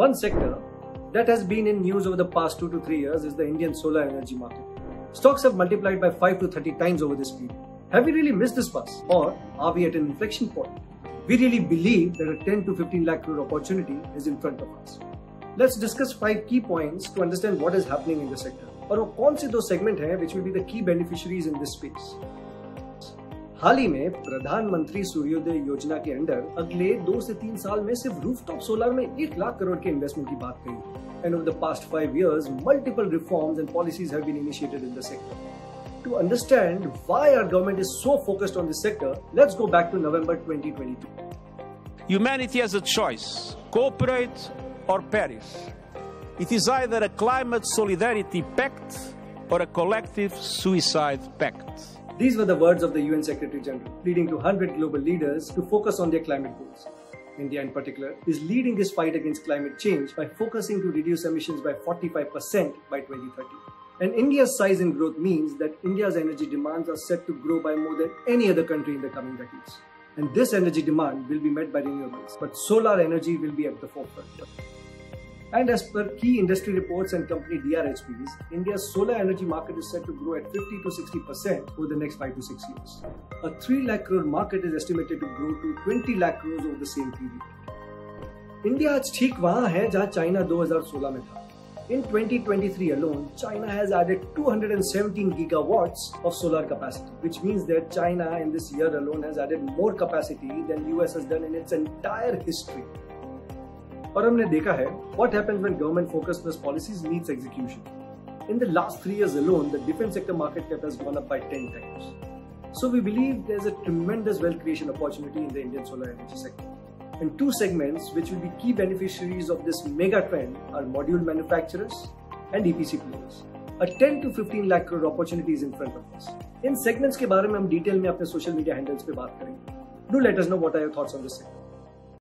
One sector that has been in news over the past 2 to 3 years is the Indian solar energy market. Stocks have multiplied by 5 to 30 times over this period. Have we really missed this bus, or are we at an inflection point? We really believe that a 10 to 15 lakh crore opportunity is in front of us. Let's discuss 5 key points to understand what is happening in the sector और वो कौन से दो segment हैं which will be the key beneficiaries in this space. हाल ही में प्रधानमंत्री सूर्योदय योजना के अंडर अगले 2 से 3 साल में सिर्फ रूफटॉप सोलर में 1 लाख करोड़ के इन्वेस्टमेंट की बात कही. And over the past 5 years, multiple reforms and policies have been initiated in the sector. To understand why our government is so focused on this sector, let's go back to November 2022. Humanity has a choice, cooperate or perish. It is either a climate solidarity pact or a collective suicide pact. These were the words of the UN Secretary General, leading to 100 global leaders to focus on their climate goals. India in particular is leading this fight against climate change by focusing to reduce emissions by 45% by 2030. And India's size and growth means that India's energy demands are set to grow by more than any other country in the coming decades. And this energy demand will be met by renewables, but solar energy will be at the forefront. And as per key industry reports and company DRHPs, India's solar energy market is set to grow at 50 to 60% over the next 5 to 6 years. A 3 lakh crore market is estimated to grow to 20 lakh crores over the same period. India is ठीक वहाँ है जहाँ China 2016 में था. In 2023 alone, China has added 217 gigawatts of solar capacity, which means that China in this year alone has added more capacity than US has done in its entire history. और हमने देखा है what happens when government focus plus policies needs execution. In the last 3 years alone, the defense sector market cap has gone up by 10 times. So we believe there's a tremendous wealth creation opportunity in the Indian solar energy sector. And two segments which will be key beneficiaries of this mega trend are module manufacturers and EPC players. A 10 to 15 lakh crore opportunity is in front of us. In segments के बारे में हम detail में अपने social media handles पे बात करेंगे. Do let us know what are your thoughts on this segment.